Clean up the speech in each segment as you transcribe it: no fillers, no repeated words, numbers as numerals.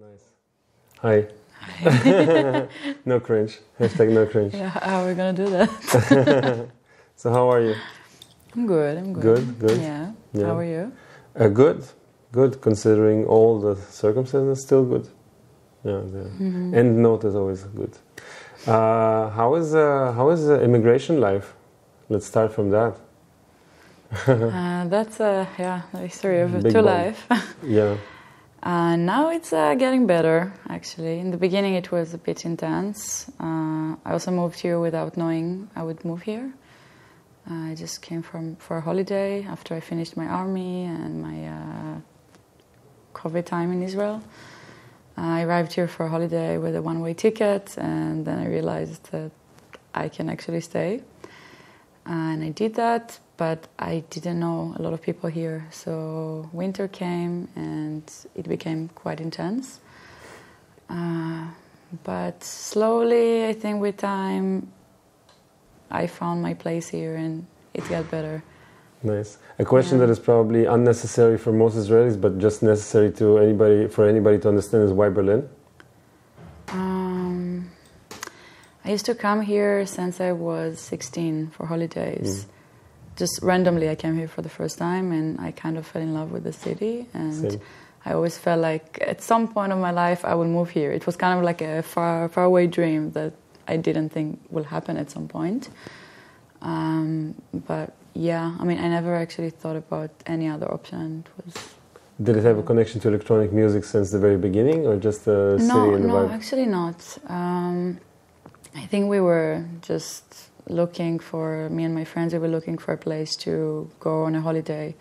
Nice. Hi. Hi. No cringe. Hashtag no cringe. Yeah, we're gonna do that. So how are you? I'm good. I'm good. Good. Good. Yeah. Yeah. How are you? Good. Good. Considering all the circumstances, still good. Yeah. Mm-hmm. End note is always good. How is immigration life? Let's start from that. That's the history of two life. Yeah. Now it's getting better, actually. In the beginning it was a bit intense. I also moved here without knowing I would move here. I just came for a holiday after I finished my army and my COVID time in Israel. I arrived here for a holiday with a one-way ticket, and then I realized that I can actually stay. And I did that, but I didn't know a lot of people here. So winter came, and it became quite intense. But slowly, I think with time, I found my place here, and it got better. Nice. A question that is probably unnecessary for most Israelis, but just necessary to anybody to understand is why Berlin? I used to come here since I was 16 for holidays. Just randomly I came here for the first time, and I kind of fell in love with the city. And same. I always felt like at some point of my life I will move here. It was kind of like a far away dream that I didn't think will happen at some point. But yeah, I mean, I never actually thought about any other option. It was. Did it have a connection to electronic music since the very beginning, or just the city and the vibe? No, actually not. I think we were just looking for, me and my friends, we were looking for a place to go on a holiday.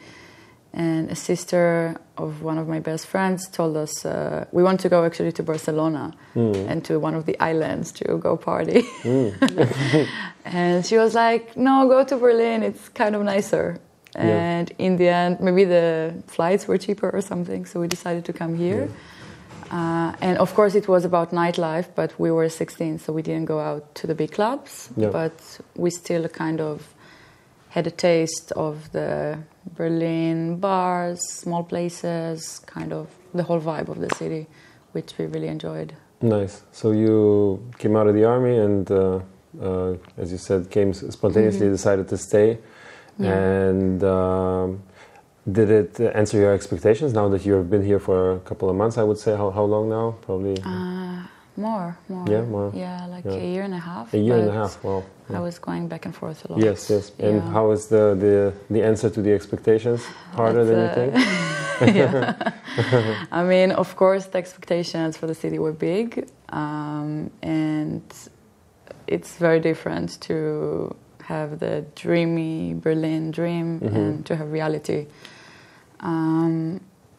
And a sister of one of my best friends told us, we want to go actually to Barcelona and to one of the islands to go party. And she was like, no, go to Berlin, it's kind of nicer. And in the end, maybe the flights were cheaper or something, so we decided to come here. And of course it was about nightlife, but we were 16, so we didn't go out to the big clubs, but we still kind of had a taste of the Berlin bars, small places, kind of the whole vibe of the city, which we really enjoyed. Nice. So you came out of the army and, as you said, came spontaneously, decided to stay. Yeah. And did it answer your expectations now that you have been here for a couple of months, I would say? How long now? Probably... More. Yeah, more. Yeah, like a year and a half. A year and a half, wow. Yeah. I was going back and forth a lot. Yes. And how is the answer to the expectations? Harder than you think? Yeah. I mean, of course, the expectations for the city were big. And it's very different to have the dreamy Berlin dream and to have reality.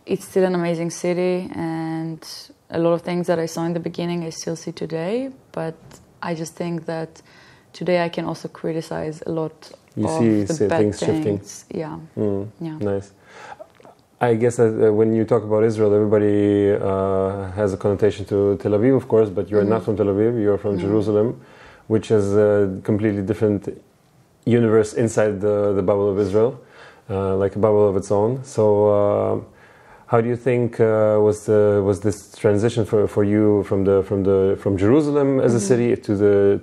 It's still an amazing city, and a lot of things that I saw in the beginning I still see today, but I just think that today I can also criticize a lot of the bad things. Yeah. Yeah. Nice. I guess that when you talk about Israel, everybody has a connotation to Tel Aviv, of course, but you're not from Tel Aviv, you're from Jerusalem, which is a completely different universe inside the bubble of Israel, like a bubble of its own. So... how do you think was this transition for you from Jerusalem as a city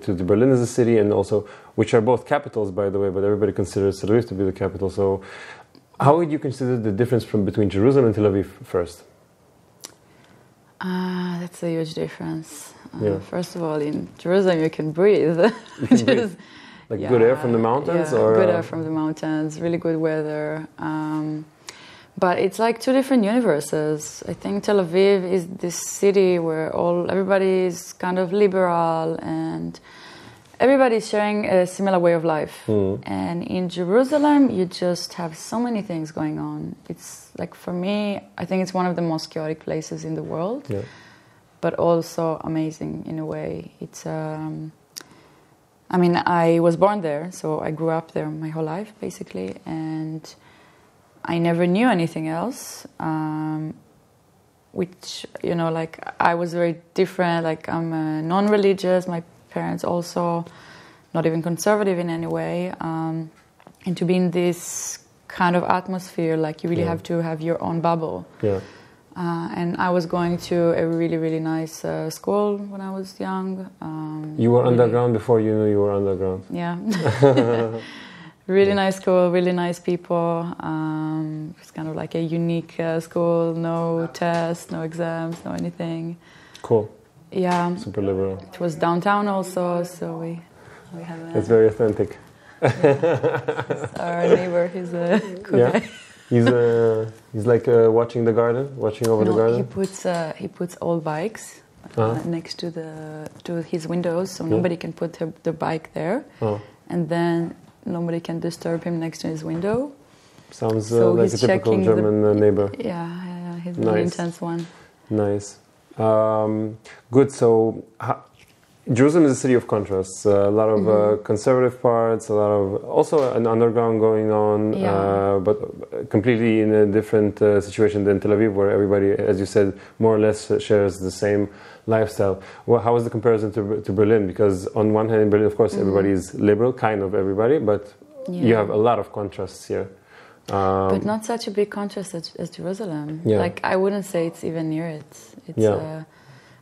to Berlin as a city, and also which are both capitals, by the way, but everybody considers Tel Aviv to be the capital. So how would you consider the difference between Jerusalem and Tel Aviv first? That's a huge difference. First of all, in Jerusalem you can breathe. Good air from the mountains? Yeah, good air from the mountains, really good weather. But it's like two different universes. I think Tel Aviv is this city where everybody is kind of liberal and everybody's sharing a similar way of life. And in Jerusalem, you just have so many things going on. It's like, for me, I think it's one of the most chaotic places in the world, but also amazing in a way. It's, I mean, I was born there, so I grew up there my whole life, basically, and I never knew anything else, which, you know, like, I was very different. Like, I'm non-religious, my parents also not even conservative in any way, and to be in this kind of atmosphere, like, you really have to have your own bubble. And I was going to a really, really nice school when I was young. You were underground before you knew you were underground. Yeah. Really nice school, really nice people. It's kind of like a unique school, no tests, no exams, no anything. Cool. Yeah. Super liberal. It was downtown also, so we have a... It's very authentic. Yeah. Our neighbor, he's a cool guy. He's like watching the garden, watching over the garden. He puts old bikes next to his windows, so nobody can put the bike there, and then nobody can disturb him next to his window. Sounds like a typical German neighbor. Yeah, he's an intense one. Nice. Good. So Jerusalem is a city of contrasts. A lot of conservative parts, a lot of also an underground going on, but completely in a different situation than Tel Aviv, where everybody, as you said, more or less shares the same lifestyle. Well, how is the comparison to Berlin? Because on one hand, in Berlin, of course, everybody is liberal, kind of everybody, but you have a lot of contrasts here. But not such a big contrast as Jerusalem. Yeah. Like, I wouldn't say it's even near it. It's,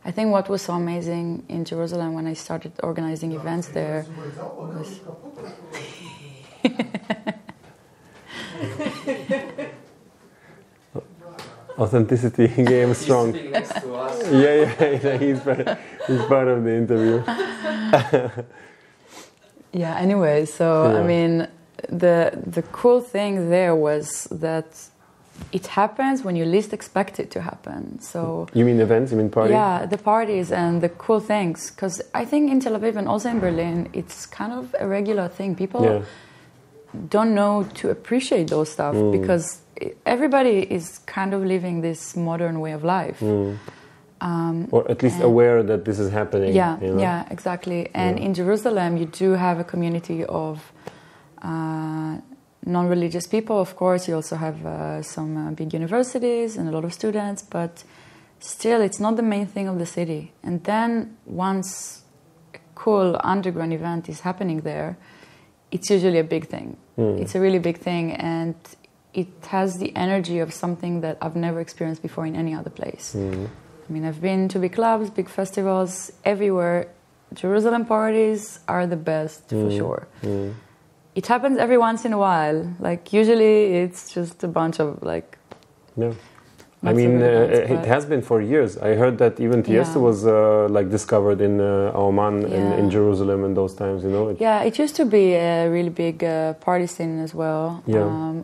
I think what was so amazing in Jerusalem when I started organizing events there was... Authenticity game strong. He's sitting next to us. Yeah, he's part of the interview. Anyway, so, I mean, the cool thing there was that it happens when you least expect it to happen. So you mean events? You mean parties? Yeah, the parties and the cool things. Because I think in Tel Aviv and also in Berlin, it's kind of a regular thing. People don't know to appreciate those stuff because everybody is kind of living this modern way of life. Or at least aware that this is happening. Yeah, you know? Yeah, exactly. And in Jerusalem, you do have a community of... non-religious people, of course. You also have some big universities and a lot of students, but still it's not the main thing of the city. And then once a cool underground event is happening there, it's usually a big thing. It's a really big thing, and it has the energy of something that I've never experienced before in any other place. I mean, I've been to big clubs, big festivals, everywhere. Jerusalem parties are the best for sure. It happens every once in a while. Like, usually it's just a bunch of, like... Yeah. I mean, it has been for years. I heard that even Tiesto was, like, discovered in Oman and in Jerusalem in those times, you know? It used to be a really big party scene as well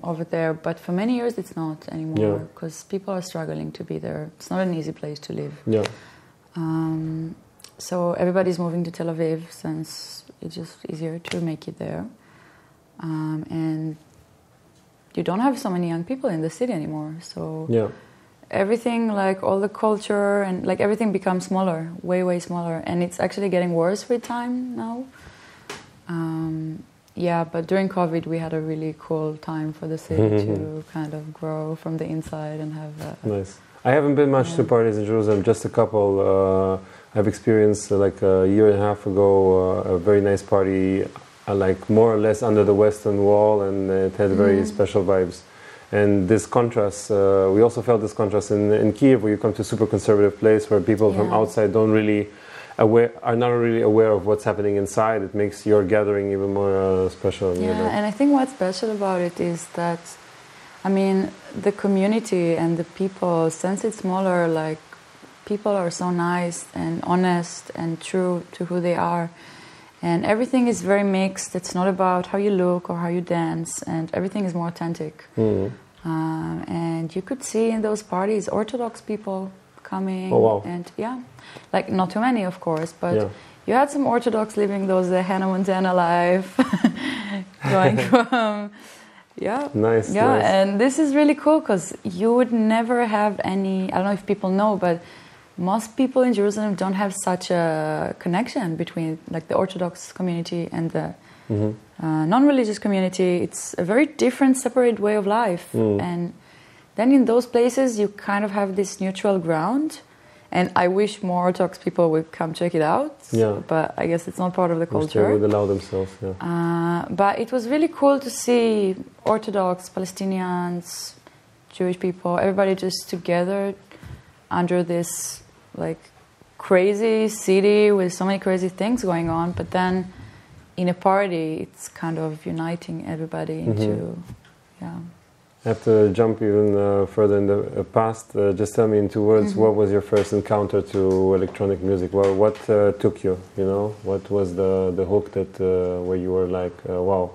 over there. But for many years, it's not anymore. Because people are struggling to be there. It's not an easy place to live. Yeah. So everybody's moving to Tel Aviv since it's just easier to make it there. And you don't have so many young people in the city anymore. So everything, like all the culture and like everything becomes smaller, way, way smaller. And it's actually getting worse with time now. But during COVID, we had a really cool time for the city to kind of grow from the inside and have... nice. I haven't been much to parties in Jerusalem, just a couple. I've experienced like a year and a half ago a very nice party, like more or less under the Western Wall, and it had very special vibes. And this contrast, we also felt this contrast in Kyiv, where you come to a super conservative place where people from outside are not really aware of what's happening inside. It makes your gathering even more special. Yeah, you know? And I think what's special about it is that, I mean, the community and the people, since it's smaller, like, people are so nice and honest and true to who they are. And everything is very mixed. It's not about how you look or how you dance, and everything is more authentic. And you could see in those parties Orthodox people coming. Oh, wow. And like, not too many, of course, but you had some Orthodox living those Hannah Montana life, going from nice. And this is really cool because you would never have any. I don't know if people know, but most people in Jerusalem don't have such a connection between, like, the Orthodox community and the non-religious community. It's a very different, separate way of life. And then in those places, you kind of have this neutral ground. And I wish more Orthodox people would come check it out. Yeah. But I guess it's not part of the culture. They would allow themselves, but it was really cool to see Orthodox, Palestinians, Jewish people, everybody just together under this like crazy city with so many crazy things going on, but then in a party it's kind of uniting everybody into yeah. I have to jump even further in the past. Just tell me in two words, what was your first encounter to electronic music? Well, what took you, you know? What was the hook that where you were like, wow,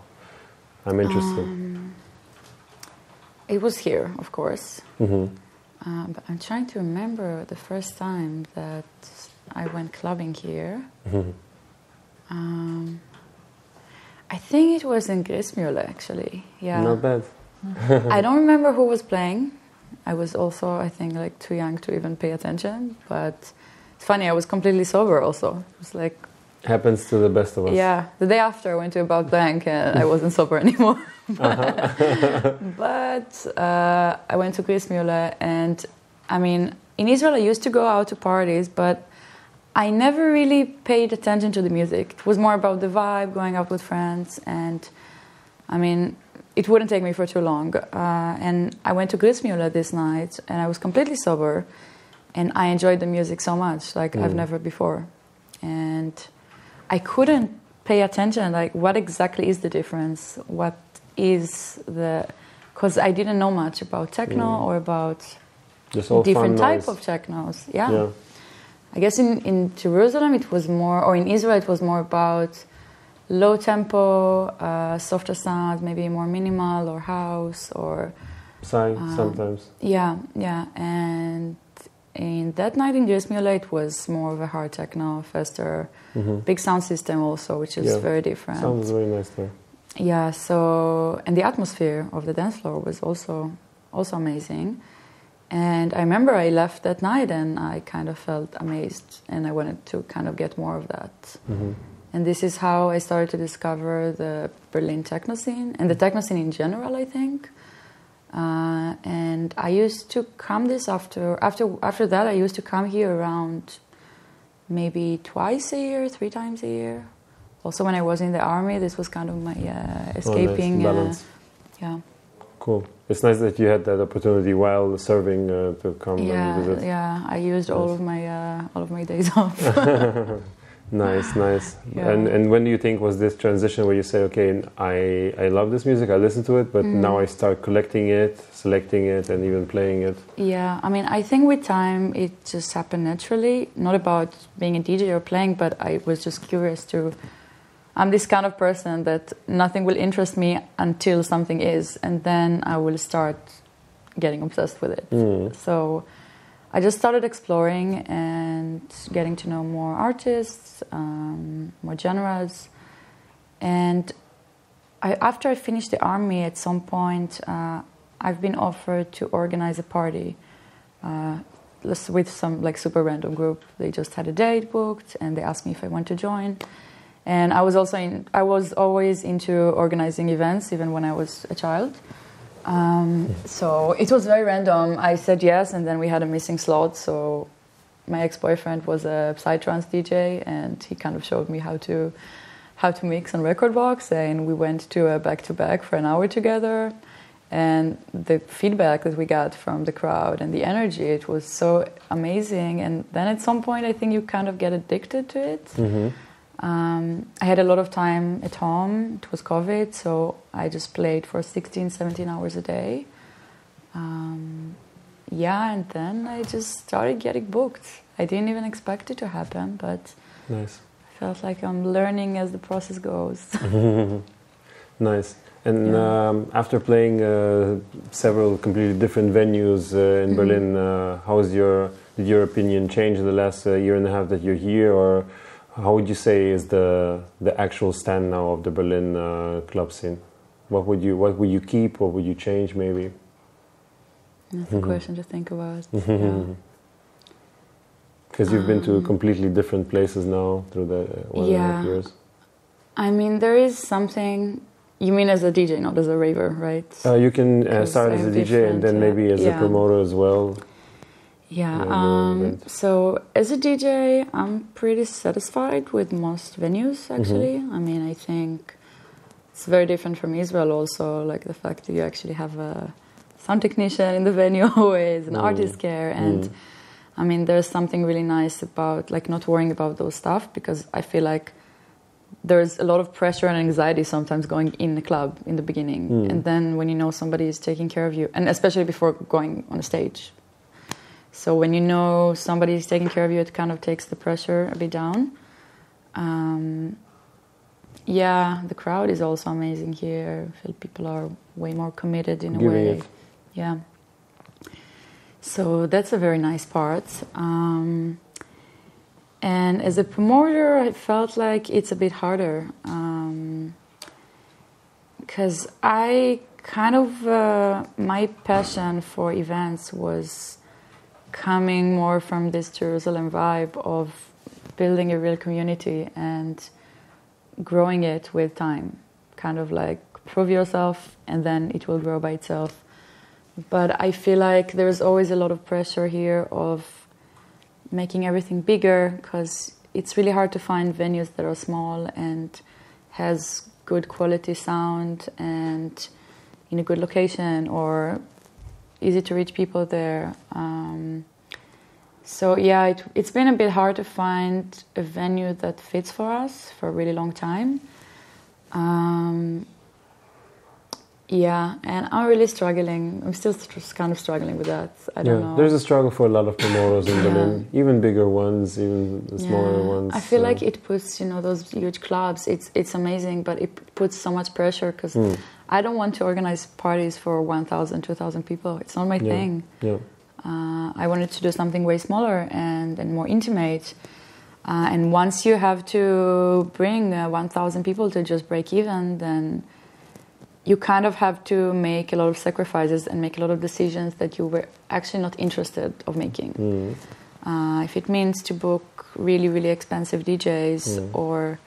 I'm interested? It was here, of course. But I'm trying to remember the first time that I went clubbing here. I think it was in Griessmuehle, actually. Yeah. Not bad. I don't remember who was playing. I was also, I think, like too young to even pay attention. But it's funny, I was completely sober also. It was like... Happens to the best of us. Yeah. The day after I went to About Blank and I wasn't sober anymore. But I went to Griessmuehle, and I mean, in Israel I used to go out to parties, but I never really paid attention to the music. It was more about the vibe, going out with friends, and I mean... It wouldn't take me for too long, and I went to Griessmuehle this night, and I was completely sober, and I enjoyed the music so much, like I've never before, and I couldn't pay attention, like what exactly is the difference, what is the, because I didn't know much about techno or about different type of technos, yeah. I guess in Jerusalem it was more, or in Israel it was more about low tempo, softer sound, maybe more minimal or house or... Psy, sometimes. Yeah, yeah. And in that night in Griessmuehle, it was more of a hard techno, faster, big sound system also, which is very different. Sounds very nice there. Yeah, so... And the atmosphere of the dance floor was also amazing. And I remember I left that night and I kind of felt amazed and I wanted to kind of get more of that. And this is how I started to discover the Berlin techno scene, and the techno scene in general, I think. And I used to come this after that, I used to come here around maybe twice a year, three times a year. Also, when I was in the army, this was kind of my escaping. Oh, nice. Balance. Yeah. Cool. It's nice that you had that opportunity while serving to come and visit. Yeah, I used all of my days off. Nice, nice. Yeah. And when do you think was this transition where you say, okay, I love this music, I listen to it, but now I start collecting it, selecting it, and even playing it? Yeah, I mean, I think with time it just happened naturally. Not about being a DJ or playing, but I was just curious to... I'm this kind of person that nothing will interest me until something is, and then I will start getting obsessed with it. So... I just started exploring and getting to know more artists, more genres. And after I finished the army, at some point, I've been offered to organize a party with some like super random group. They just had a date booked and they asked me if I want to join. And I was always into organizing events, even when I was a child. So it was very random. I said yes, and then we had a missing slot. So my ex-boyfriend was a Psytrance DJ, and he kind of showed me how to mix on Rekordbox, and we went to a back-to-back for an hour together. And the feedback that we got from the crowd and the energy, it was so amazing. And then at some point, I think you kind of get addicted to it. I had a lot of time at home, it was COVID, so I just played for 16, 17 hours a day. Yeah, and then I just started getting booked. I didn't even expect it to happen, but nice. I felt like I'm learning as the process goes. Nice. And yeah. After playing several completely different venues in Berlin, did your opinion change in the last year and a half that you're here, or... How would you say is the actual stand now of the Berlin club scene? What would you keep? What would you change? Maybe. That's a question to think about. Because you've been to completely different places now through the 1.5 years. I mean, there is something. You mean as a DJ, not as a raver, right? You can start as a DJ and then maybe as a promoter as well. Yeah, so as a DJ, I'm pretty satisfied with most venues, actually. I mean, I think it's very different from Israel also, like the fact that you actually have a sound technician in the venue always, an artist care, and I mean, there's something really nice about like not worrying about those stuff, because I feel like there's a lot of pressure and anxiety sometimes going in the club in the beginning. Mm. And then when you know somebody is taking care of you, and especially before going on a stage. So when you know somebody is taking care of you, it kind of takes the pressure a bit down. Yeah, the crowd is also amazing here. I feel people are way more committed in a way. Yeah. So that's a very nice part. And as a promoter, I felt like it's a bit harder. Because I kind of... my passion for events was coming more from this Jerusalem vibe of building a real community and growing it with time. Kind of like prove yourself and then it will grow by itself. But I feel like there's always a lot of pressure here of making everything bigger, because it's really hard to find venues that are small and has good quality sound and in a good location or easy to reach people there. So yeah, it's been a bit hard to find a venue that fits for us for a really long time. Yeah, and I'm really struggling. I'm still kind of struggling with that. I don't know. There's a struggle for a lot of promoters in Berlin, even bigger ones, even the smaller ones. I feel like it puts, you know, those huge clubs, it's amazing, but it puts so much pressure, because I don't want to organize parties for 1,000, 2,000 people. It's not my thing. Yeah. I wanted to do something way smaller and more intimate. And once you have to bring 1,000 people to just break even, then you kind of have to make a lot of sacrifices and make a lot of decisions that you were actually not interested of making. If it means to book really, really expensive DJs or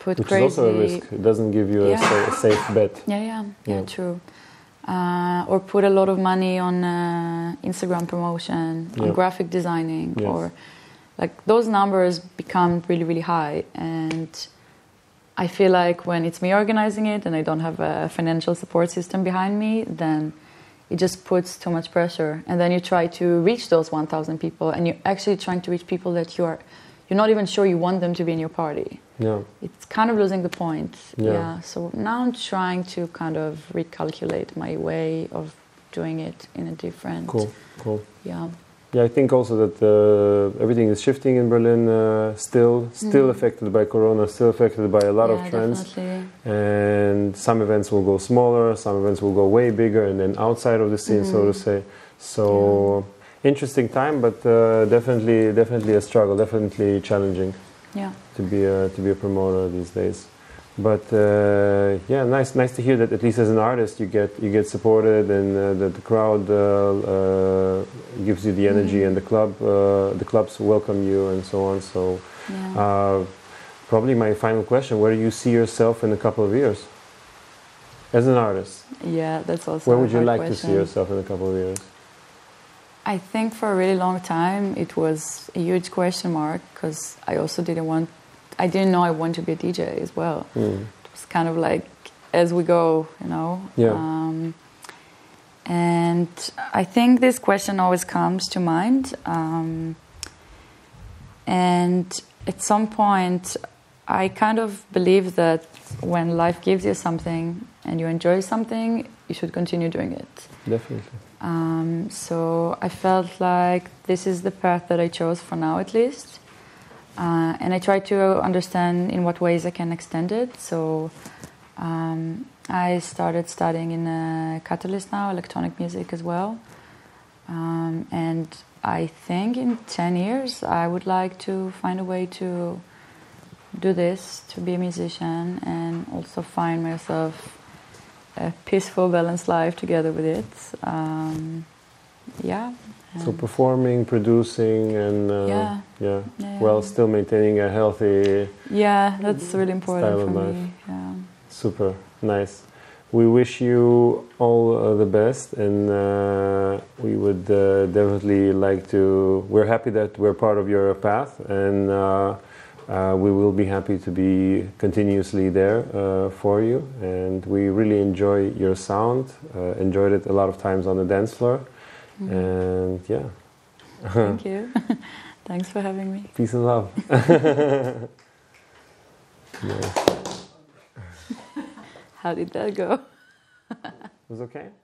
put which crazy... Which is also a risk. It doesn't give you a safe bet. Yeah, true. Or put a lot of money on Instagram promotion, on graphic designing, or like those numbers become really, really high. And I feel like when it's me organizing it and I don't have a financial support system behind me, then it just puts too much pressure. And then you try to reach those 1,000 people, and you're actually trying to reach people that you're not even sure you want them to be in your party. Yeah. It's kind of losing the point. Yeah. So now I'm trying to kind of recalculate my way of doing it in a different... Cool. Yeah. Yeah, I think also that everything is shifting in Berlin, still affected by Corona, still affected by a lot of trends. Definitely. And some events will go smaller, some events will go way bigger, and then outside of the scene, so to say. So interesting time, but definitely a struggle, definitely challenging. Yeah. To be a promoter these days. But yeah, nice to hear that at least as an artist you get supported, and that the crowd gives you the energy, and the clubs welcome you and so on. So probably my final question: where do you see yourself in a couple of years as an artist? Yeah, that's also where would you like to see yourself in a couple of years? I think for a really long time it was a huge question mark, because I also I didn't know I wanted to be a DJ as well. It was kind of like as we go, you know. Yeah. And I think this question always comes to mind. And at some point, I kind of believe that when life gives you something and you enjoy something, you should continue doing it. Definitely. So I felt like this is the path that I chose for now, at least. And I try to understand in what ways I can extend it. So I started studying in Catalyst now, electronic music as well. And I think in 10 years I would like to find a way to do this, to be a musician, and also find myself a peaceful, balanced life together with it. So performing, producing, and still maintaining a healthy that's really important style of life. Super nice. We wish you all the best, and we would definitely like to. We're happy that we're part of your path, and we will be happy to be continuously there for you. And we really enjoy your sound. Enjoyed it a lot of times on the dance floor. And Thank you. Thanks for having me. Peace and love. Yes. How did that go? It was okay.